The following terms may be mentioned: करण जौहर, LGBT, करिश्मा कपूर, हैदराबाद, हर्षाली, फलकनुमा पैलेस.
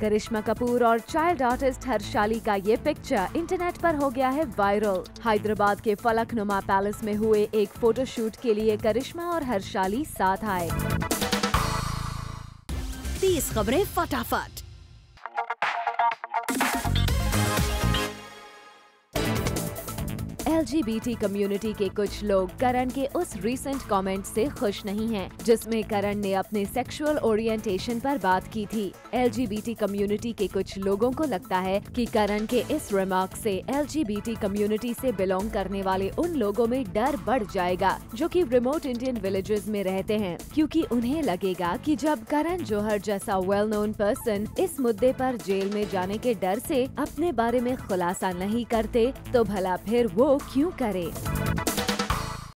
करिश्मा कपूर और child artist हर्षाली का ये पिक्चर इंटरनेट पर हो गया है वायरल। हैदराबाद के फलकनुमा पैलेस में हुए एक फोटोशूट के लिए करिश्मा और हर्षाली साथ आए। 30 खबरें फटाफट। LGBT कम्युनिटी के कुछ लोग करण के उस रीसेंट कमेंट से खुश नहीं हैं, जिसमें करण ने अपने सेक्सुअल ओरिएंटेशन पर बात की थी। LGBT कम्युनिटी के कुछ लोगों को लगता है कि करण के इस रिमार्क से LGBT कम्युनिटी से बिलोंग करने वाले उन लोगों में डर बढ़ जाएगा जो कि रिमोट इंडियन विलेजेस में रहते हैं, क्योंकि उन्हें लगेगा कि जब करण जौहर जैसा वेल नोन पर्सन इस मुद्दे पर जेल में जाने के डर से अपने बारे में खुलासा नहीं करते तो भला फिर वो क्यों करे।